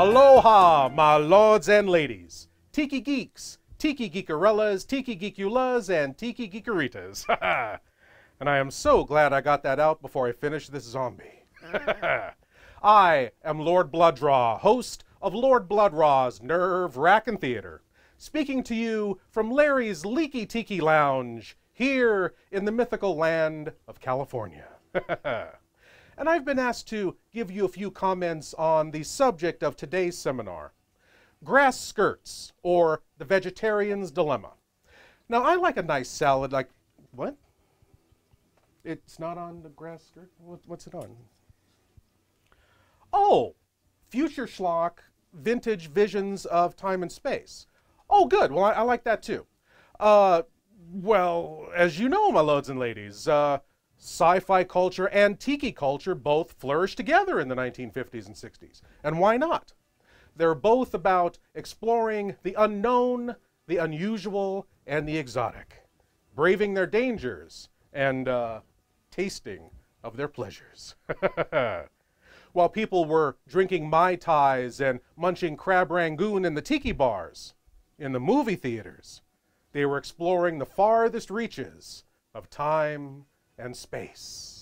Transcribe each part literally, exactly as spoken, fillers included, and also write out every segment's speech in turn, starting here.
Aloha, my lords and ladies, Tiki Geeks, Tiki Geekerellas, Tiki Geekulas, and Tiki Geekeritas. And I am so glad I got that out before I finish this zombie. I am Lord Blood-Rah, host of Lord Blood-Rah's Nerve Rackin' Theater, speaking to you from Larry's Leaky Tiki Lounge, here in the mythical land of California. And I've been asked to give you a few comments on the subject of today's seminar, Grass Skirts, or the Vegetarian's Dilemma. Now, I like a nice salad, like, what? It's not on the grass skirt? What's it on? Oh, Future Schlock, Vintage Visions of Time and Space. Oh, good, well, I, I like that too. Uh, well, as you know, my lords and ladies, uh, sci-fi culture and tiki culture both flourished together in the nineteen fifties and sixties, and why not? They're both about exploring the unknown, the unusual, and the exotic, braving their dangers, and uh, tasting of their pleasures. While people were drinking Mai Tais and munching Crab Rangoon in the tiki bars, in the movie theaters, they were exploring the farthest reaches of time and space.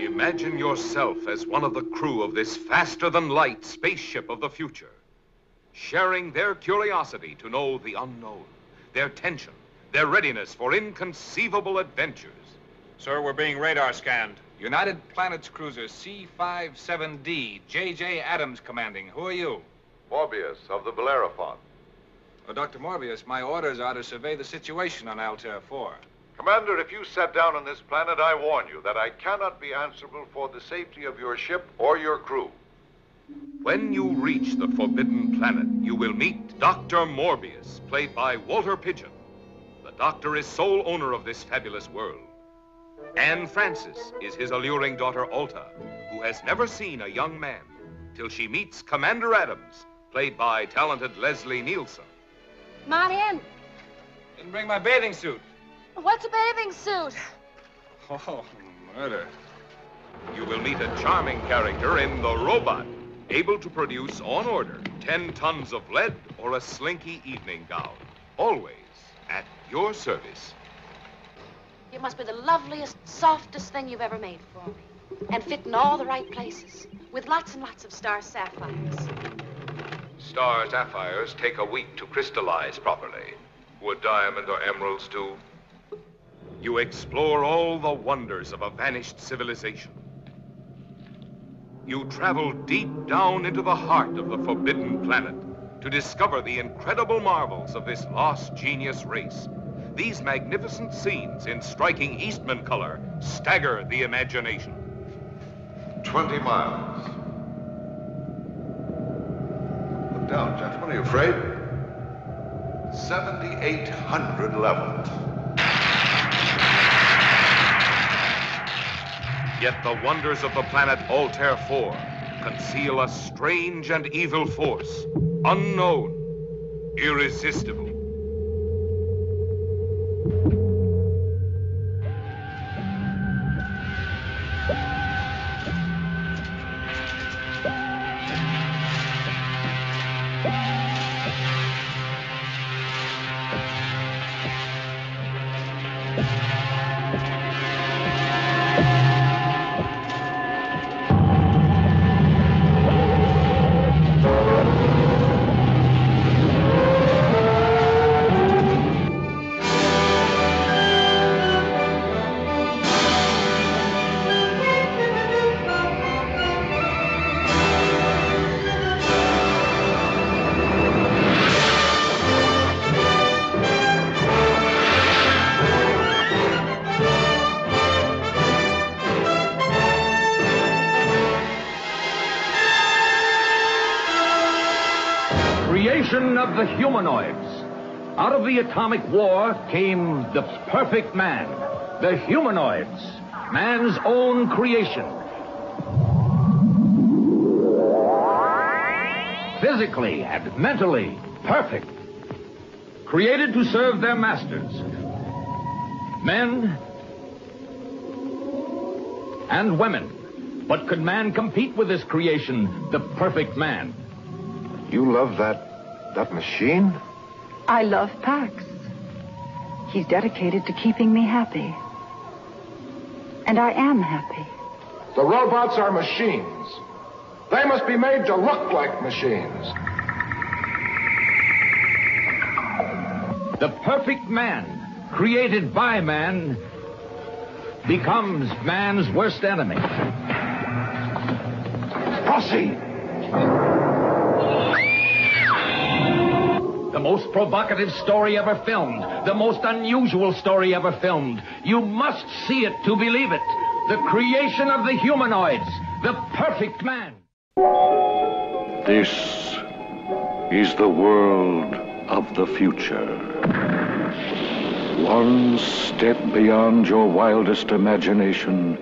Imagine yourself as one of the crew of this faster-than-light spaceship of the future, sharing their curiosity to know the unknown, their tension, their readiness for inconceivable adventures. Sir, we're being radar scanned. United Planets cruiser C fifty-seven D, J J Adams commanding. Who are you? Morbius of the Bellerophon. Well, Doctor Morbius, my orders are to survey the situation on Altair four. Commander, if you set down on this planet, I warn you that I cannot be answerable for the safety of your ship or your crew. When you reach the Forbidden Planet, you will meet Doctor Morbius, played by Walter Pidgeon. The doctor is sole owner of this fabulous world. Anne Francis is his alluring daughter Alta, who has never seen a young man till she meets Commander Adams, played by talented Leslie Nielsen. Come on in. Didn't bring my bathing suit. What's a bathing suit? Oh, murder. You will meet a charming character in The Robot, able to produce, on order, ten tons of lead or a slinky evening gown. Always at your service. You must be the loveliest, softest thing you've ever made for me. And fit in all the right places, with lots and lots of star sapphires. Star sapphires take a week to crystallize properly. Would diamonds or emeralds do? You explore all the wonders of a vanished civilization. You travel deep down into the heart of the Forbidden Planet to discover the incredible marvels of this lost genius race. These magnificent scenes in striking Eastman color stagger the imagination. Twenty miles. Look down, gentlemen. Are you afraid? seventy-eight hundred levels. Yet the wonders of the planet Altair four conceal a strange and evil force, unknown, irresistible. the humanoids. Out of the atomic war came the perfect man, the humanoids, man's own creation. Physically and mentally perfect. Created to serve their masters. Men and women. But could man compete with this creation, the perfect man? You love that, that machine? I love Pax. He's dedicated to keeping me happy. And I am happy. The robots are machines. They must be made to look like machines. The perfect man, created by man, becomes man's worst enemy. Proceed. The most provocative story ever filmed. The most unusual story ever filmed. You must see it to believe it. The creation of the humanoids. The perfect man. This is the world of the future. One step beyond your wildest imagination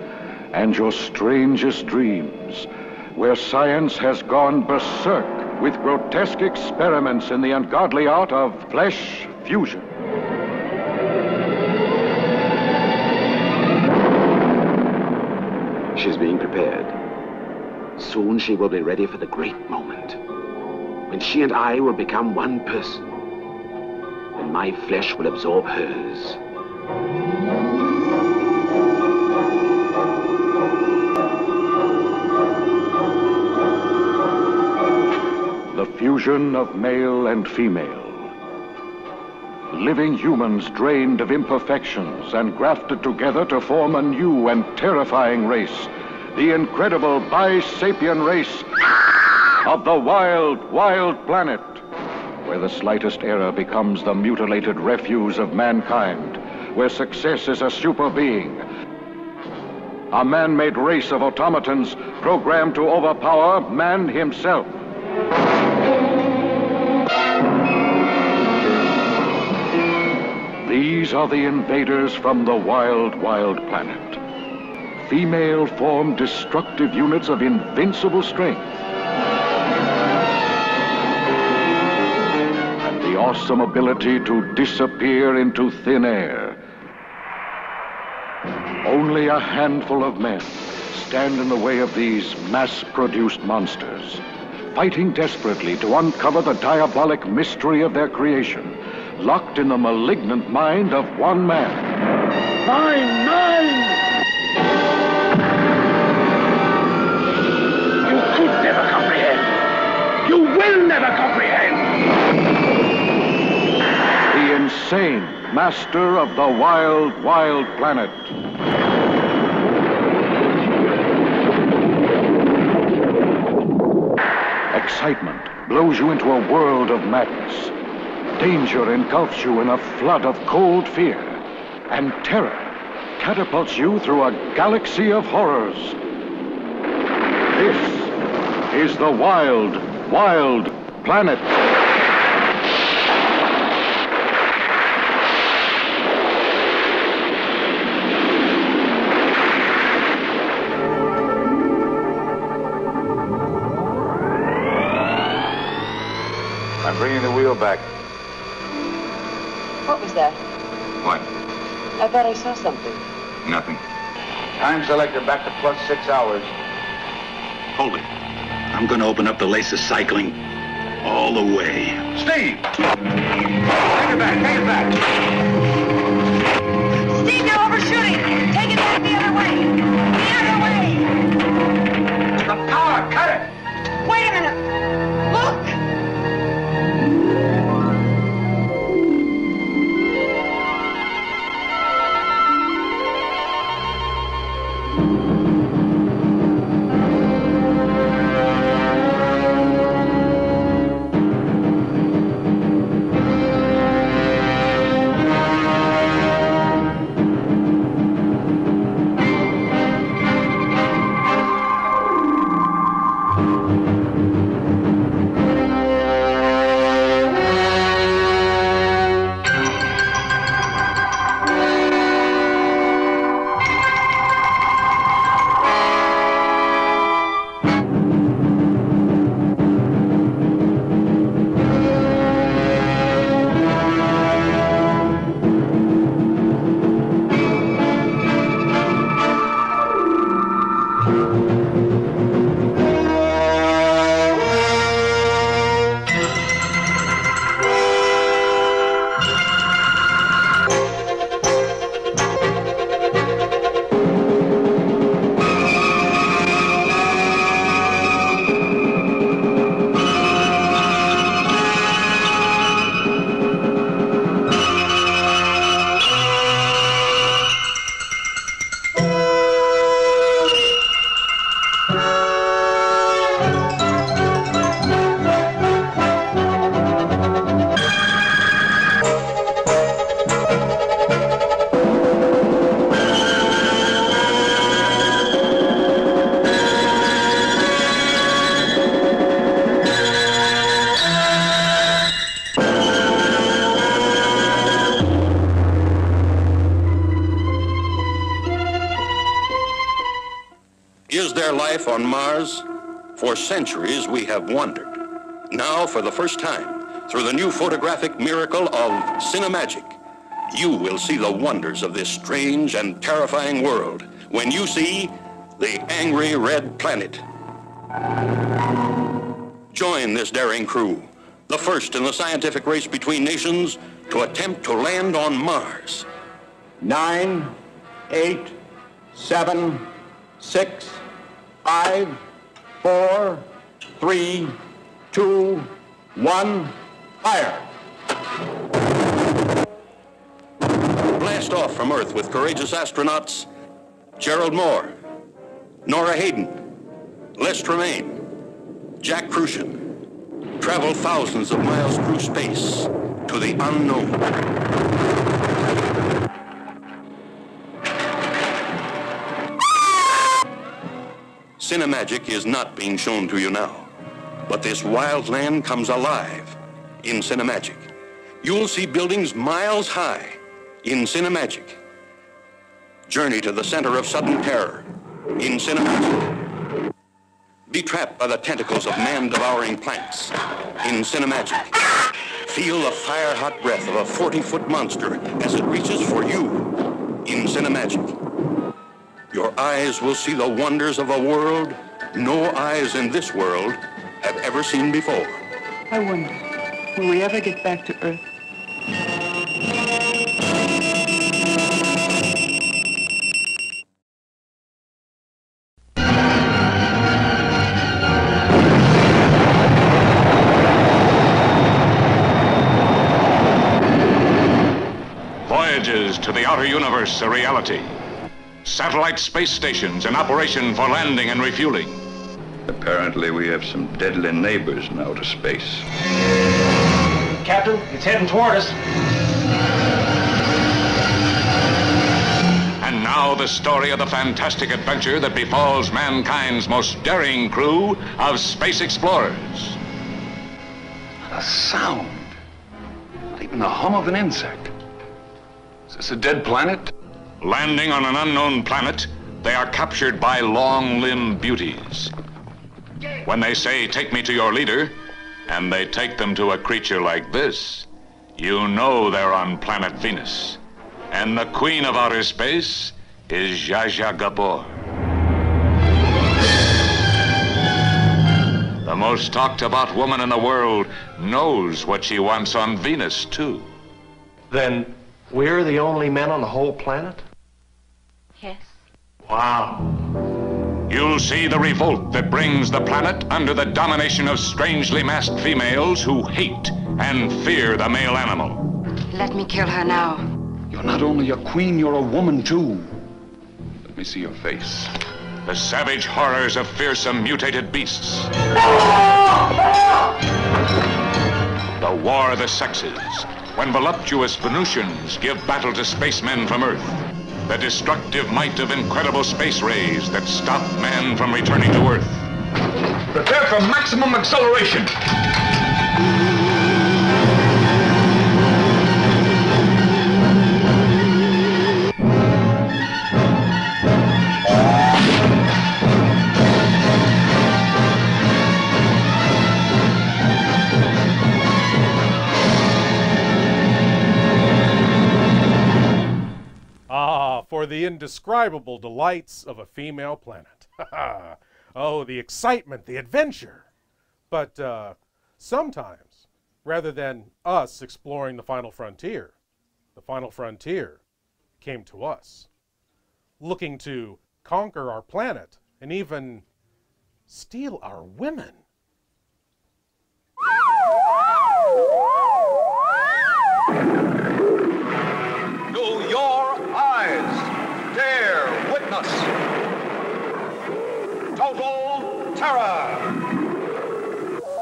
and your strangest dreams, where science has gone berserk with grotesque experiments in the ungodly art of flesh fusion. She's being prepared. Soon she will be ready for the great moment, when she and I will become one person, and my flesh will absorb hers. The fusion of male and female. Living humans drained of imperfections and grafted together to form a new and terrifying race. The incredible bi-sapien race of the wild, wild planet, where the slightest error becomes the mutilated refuse of mankind, where success is a super being. A man-made race of automatons programmed to overpower man himself. These are the invaders from the wild, wild planet. Female-formed destructive units of invincible strength. And the awesome ability to disappear into thin air. Only a handful of men stand in the way of these mass-produced monsters, fighting desperately to uncover the diabolic mystery of their creation, locked in the malignant mind of one man. Nine, nine! You could never comprehend. You will never comprehend. The insane master of the wild, wild planet. Excitement blows you into a world of madness. Danger engulfs you in a flood of cold fear, and terror catapults you through a galaxy of horrors. This is the wild, wild planet. I'm bringing the wheel back. What was that? What? I thought I saw something. Nothing. Time selector back to plus six hours. Hold it. I'm going to open up the laser cycling all the way. Steve! Take it back, take it back. Steve, you're overshooting. Take it back the other way. The other way. The power, cut it. Wait a minute. Look! Is there life on Mars? For centuries, we have wondered. Now, for the first time, through the new photographic miracle of Cinemagic, you will see the wonders of this strange and terrifying world when you see the Angry Red Planet. Join this daring crew, the first in the scientific race between nations to attempt to land on Mars. Nine, eight, seven, six, five, four, three, two, one, fire. Blast off from Earth with courageous astronauts Gerald Moore, Nora Hayden, Les Tremaine, Jack Crucian. Travel thousands of miles through space to the unknown. Cinemagic is not being shown to you now, but this wild land comes alive in Cinemagic. You'll see buildings miles high in Cinemagic. Journey to the center of sudden terror in Cinemagic. Be trapped by the tentacles of man-devouring plants in Cinemagic. Feel the fire-hot breath of a forty-foot monster as it reaches for you in Cinemagic. Your eyes will see the wonders of a world no eyes in this world have ever seen before. I wonder, will we ever get back to Earth? To the outer universe a reality. Satellite space stations in operation for landing and refueling. Apparently we have some deadly neighbors in outer space. Captain, it's heading toward us. And now the story of the fantastic adventure that befalls mankind's most daring crew of space explorers. Not a sound. Not even the hum of an insect. Is this a dead planet? Landing on an unknown planet, they are captured by long-limbed beauties. When they say, "Take me to your leader," and they take them to a creature like this, you know they're on planet Venus. And the queen of outer space is Zsa Zsa Gabor. The most talked-about woman in the world knows what she wants on Venus, too. Then we're the only men on the whole planet? Yes. Wow. You'll see the revolt that brings the planet under the domination of strangely masked females who hate and fear the male animal. Let me kill her now. You're not only a queen, you're a woman too. Let me see your face. The savage horrors of fearsome mutated beasts. The war of the sexes. When voluptuous Venusians give battle to spacemen from Earth, the destructive might of incredible space rays that stop man from returning to Earth. Prepare for maximum acceleration. For the indescribable delights of a female planet. Oh, the excitement, the adventure. But uh, sometimes, rather than us exploring the final frontier, the final frontier came to us, looking to conquer our planet and even steal our women. Do your eyes dare witness total terror.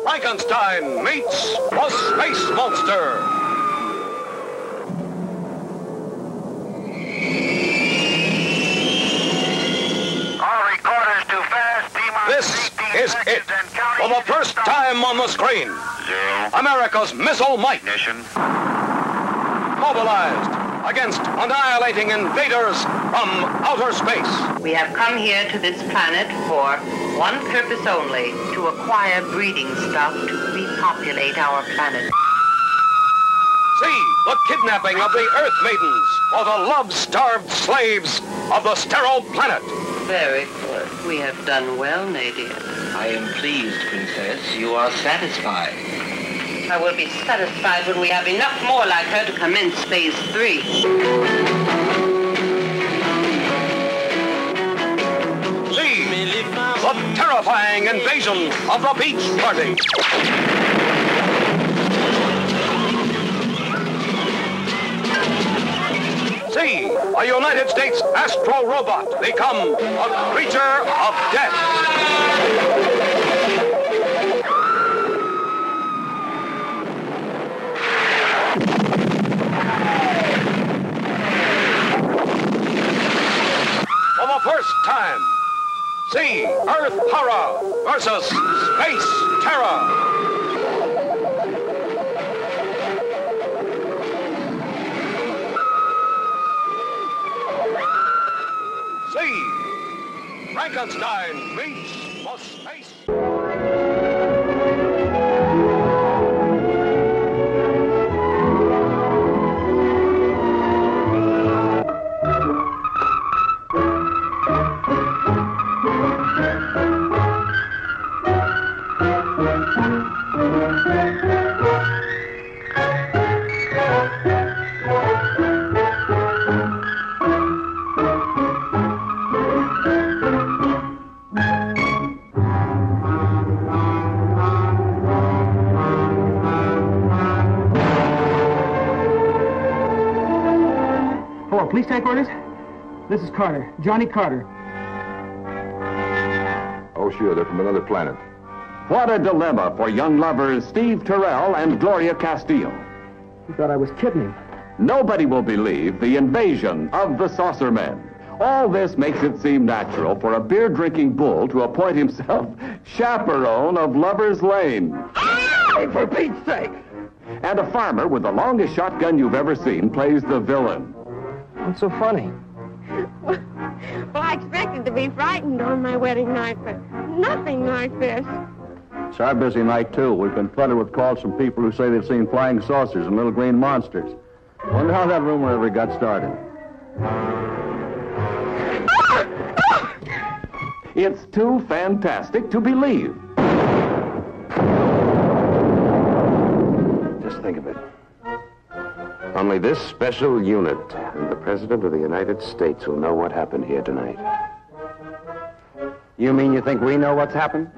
Frankenstein meets a space monster. All recorders too fast. This is it. For the first time on the screen, Zero. America's missile might. Ignition. Mobilized. against annihilating invaders from outer space. We have come here to this planet for one purpose only, to acquire breeding stock to repopulate our planet. See the kidnapping of the Earth Maidens for the love-starved slaves of the sterile planet. Very good. We have done well, Nadia. I am pleased, Princess. You are satisfied. I will be satisfied when we have enough more like her to commence phase three. See the terrifying invasion of the beach party. See a United States astro robot become a creature of death. First time. See Earth horror versus space terror. See Frankenstein reach for space. Police headquarters? This is Carter, Johnny Carter. Oh, sure, they're from another planet. What a dilemma for young lovers Steve Terrell and Gloria Castillo. He thought I was kidding him. Nobody will believe the invasion of the saucer men. All this makes it seem natural for a beer-drinking bull to appoint himself chaperone of Lover's Lane. Hey, for Pete's sake! And a farmer with the longest shotgun you've ever seen plays the villain. What's so funny? Well, well, I expected to be frightened on my wedding night, but nothing like this. It's our busy night, too. We've been flooded with calls from people who say they've seen flying saucers and little green monsters. Wonder how that rumor ever got started. It's too fantastic to believe. Just think of it. Only this special unit and the President of the United States will know what happened here tonight. You mean you think we know what's happened?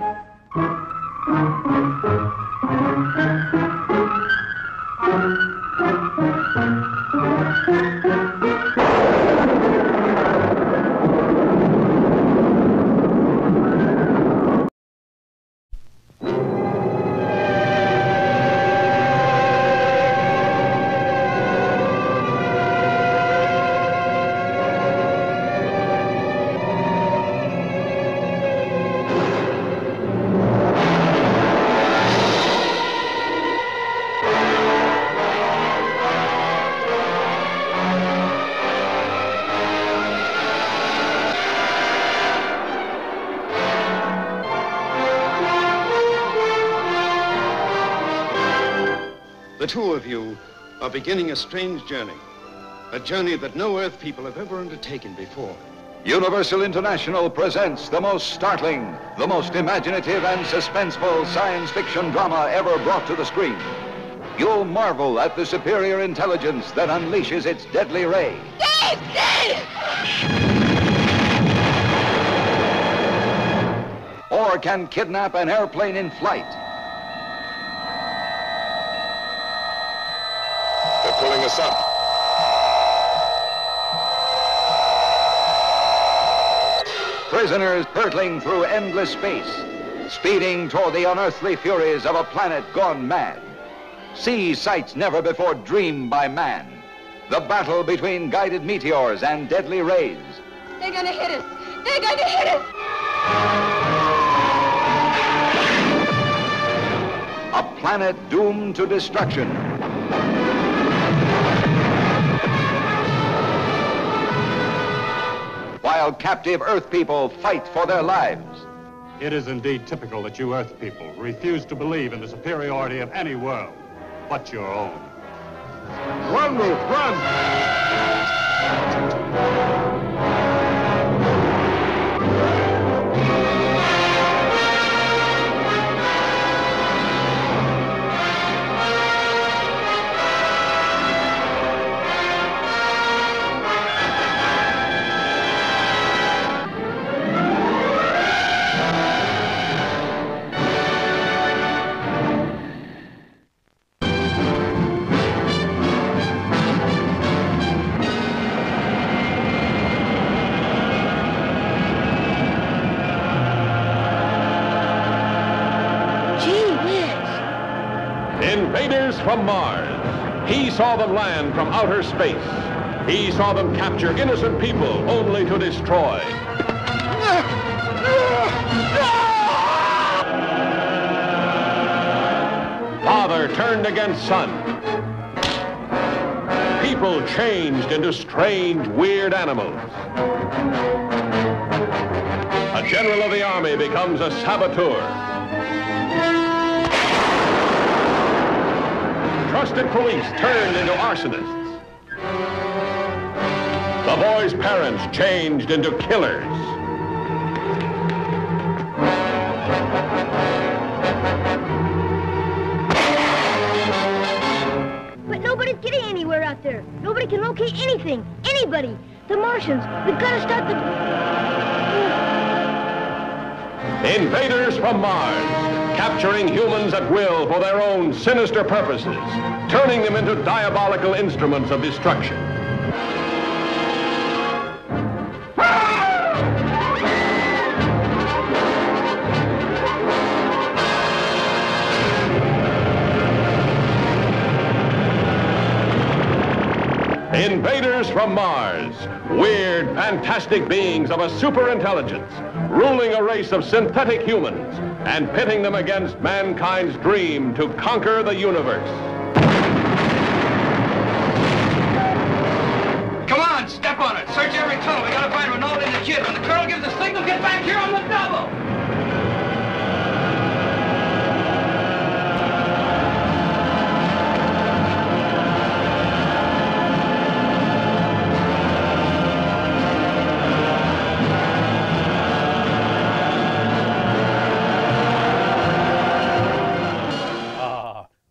The two of you are beginning a strange journey, a journey that no Earth people have ever undertaken before. Universal International presents the most startling, the most imaginative and suspenseful science fiction drama ever brought to the screen. You'll marvel at the superior intelligence that unleashes its deadly ray. Dave! Dave! Or can kidnap an airplane in flight. Pulling us up. Prisoners hurtling through endless space, speeding toward the unearthly furies of a planet gone mad. See sights never before dreamed by man. The battle between guided meteors and deadly rays. They're gonna hit us! They're gonna hit us! A planet doomed to destruction. wild, captive Earth people fight for their lives. It is indeed typical that you Earth people refuse to believe in the superiority of any world but your own. Run, Ruth, run! Invaders from Mars. He saw them land from outer space. He saw them capture innocent people only to destroy. Father turned against son. People changed into strange, weird animals. A general of the army becomes a saboteur. Trusted police turned into arsonists. The boy's parents changed into killers. But nobody's getting anywhere out there. Nobody can locate anything, anybody. The Martians, we've got to stop the... Invaders from Mars. Capturing humans at will for their own sinister purposes, turning them into diabolical instruments of destruction. Invaders from Mars, weird, fantastic beings of a superintelligence, ruling a race of synthetic humans and pitting them against mankind's dream to conquer the universe. Come on, step on it. Search every tunnel. We gotta find Renaud and the kid. When the colonel gives the signal, get back here on the double.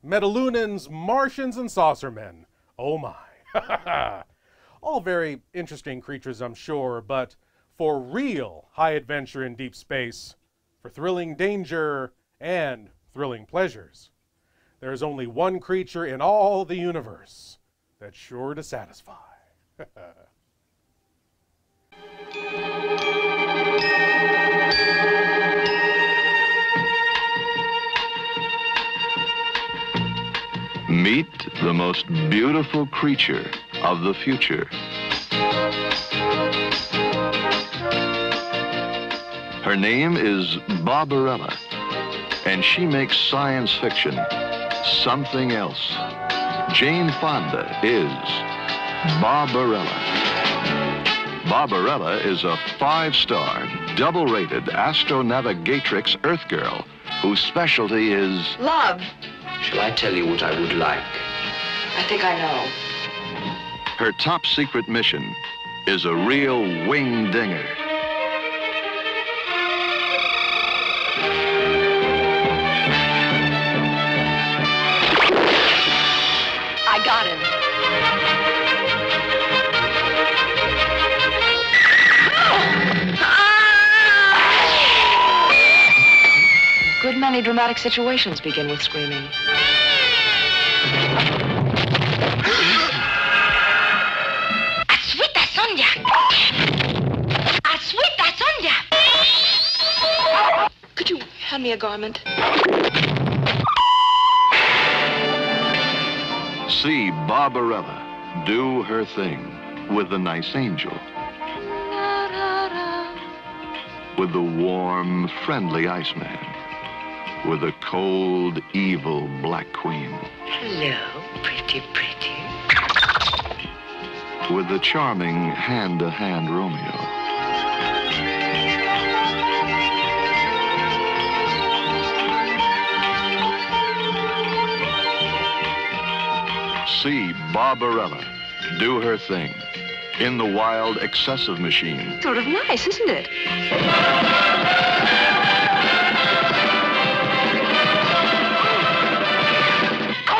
Metalunans, Martians, and Saucermen. Oh my. All very interesting creatures, I'm sure, but for real high adventure in deep space, for thrilling danger and thrilling pleasures, there is only one creature in all the universe that's sure to satisfy. Meet the most beautiful creature of the future. Her name is Barbarella, and she makes science fiction something else. Jane Fonda is Barbarella. Barbarella is a five-star, double-rated astronavigatrix Earth girl whose specialty is... love. Shall I tell you what I would like? I think I know. Her top secret mission is a real wing dinger. I got him. Good many dramatic situations begin with screaming. Could you hand me a garment? See Barbarella do her thing with the nice angel. Da, da, da. With the warm, friendly Iceman. With a cold, evil Black Queen. Hello, pretty, pretty. With the charming hand-to-hand Romeo. see Barbarella do her thing in the wild excessive machine. Sort of nice, isn't it?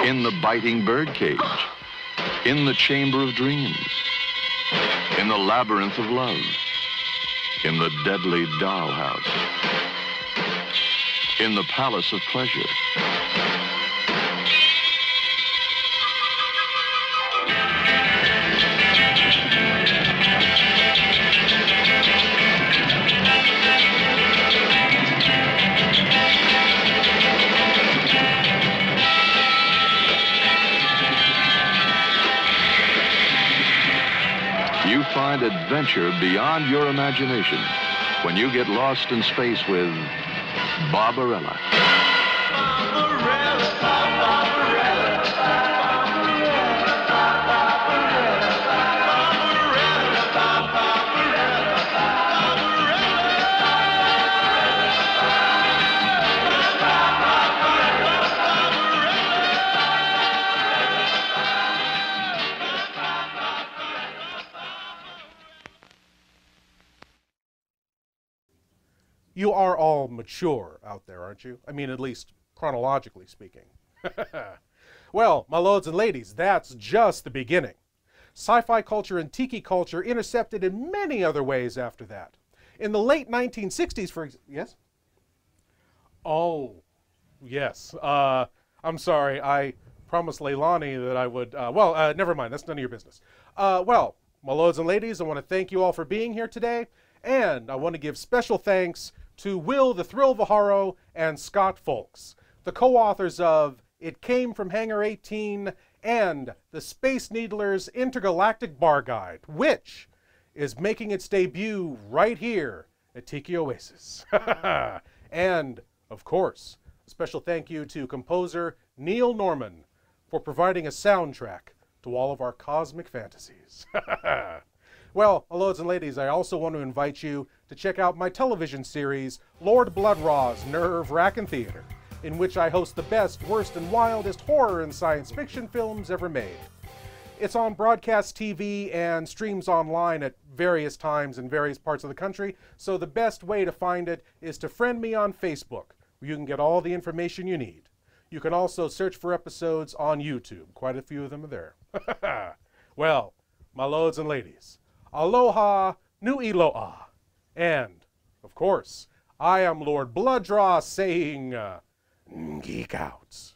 In the biting birdcage, in the chamber of dreams, in the labyrinth of love, in the deadly dollhouse, in the palace of pleasure, find adventure beyond your imagination when you get lost in space with Barbarella. Barbarella, Barbarella, You are all mature out there, aren't you? I mean, at least chronologically speaking. Well, my lords and ladies, that's just the beginning. Sci-fi culture and tiki culture intersected in many other ways after that. In the late nineteen sixties, for example, yes? Oh, yes. Uh, I'm sorry, I promised Leilani that I would, uh, well, uh, never mind, that's none of your business. Uh, well, my lords and ladies, I want to thank you all for being here today, and I want to give special thanks to Will the Thrill Vaharo and Scott Folks, the co-authors of It Came from Hangar eighteen and The Space Needler's Intergalactic Bar Guide, which is making its debut right here at Tiki Oasis. And, of course, a special thank you to composer Neil Norman for providing a soundtrack to all of our cosmic fantasies. Well, my lords and ladies, I also want to invite you to check out my television series, Lord Blood-Rah's Nerve Rackin' Theater, in which I host the best, worst, and wildest horror and science fiction films ever made. It's on broadcast T V and streams online at various times in various parts of the country, so the best way to find it is to friend me on Facebook, where you can get all the information you need. You can also search for episodes on YouTube. Quite a few of them are there. Well, my lords and ladies, aloha, nu'iloa. And, of course, I am Lord Blood-Rah saying, uh, geek out.